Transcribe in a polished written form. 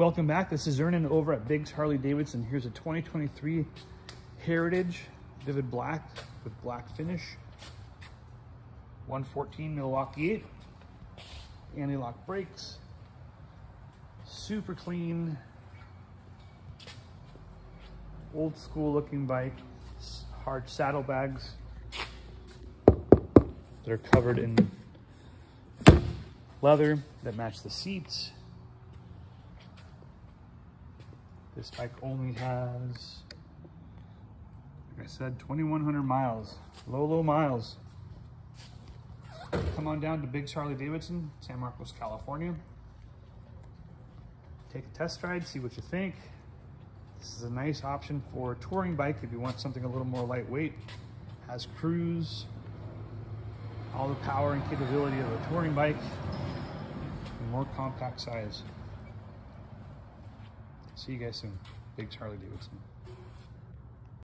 Welcome back. This is Ernan over at Biggs Harley-Davidson. Here's a 2023 Heritage Vivid Black with black finish. 114 Milwaukee 8. Anti-lock brakes. Super clean. Old school looking bike. Hard saddlebags that are covered in leather that match the seats. This bike only has, like I said, 2,100 miles. Low miles. Come on down to Biggs Harley-Davidson, San Marcos, California. Take a test ride, see what you think. This is a nice option for a touring bike if you want something a little more lightweight. Has cruise, all the power and capability of a touring bike, and more compact size. See you guys soon. Biggs Harley-Davidson.